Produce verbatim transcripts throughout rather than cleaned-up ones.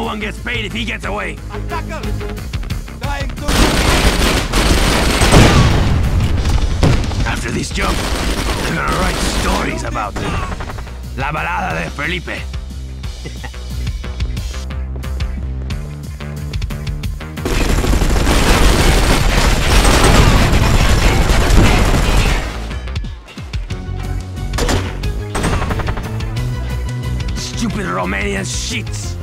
No one gets paid if he gets away. Attackers! Dying to... After this jump, they're gonna write stories about me. La balada de Felipe. Stupid Romanian shits!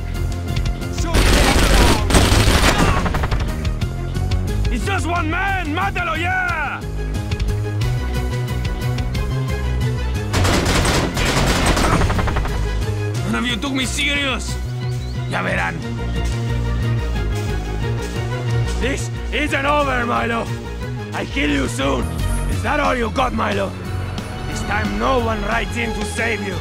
It's just one man! Matalo, yeah! None of you took me serious! Ya verán! This isn't over, Milo! I kill you soon! Is that all you got, Milo? This time no one rides in to save you!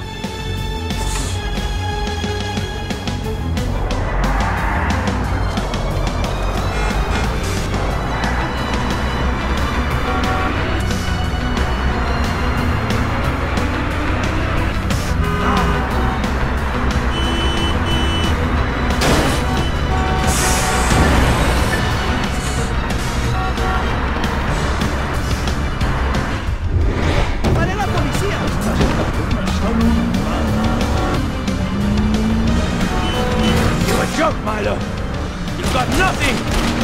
Milo, you've got nothing!